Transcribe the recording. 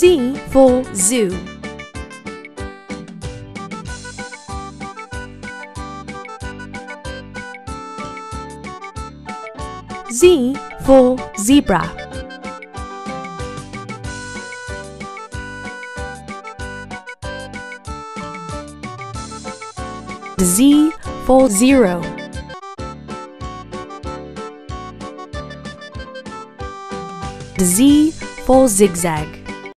Z for zoo. Z for zebra. Z for zero. Z for zigzag.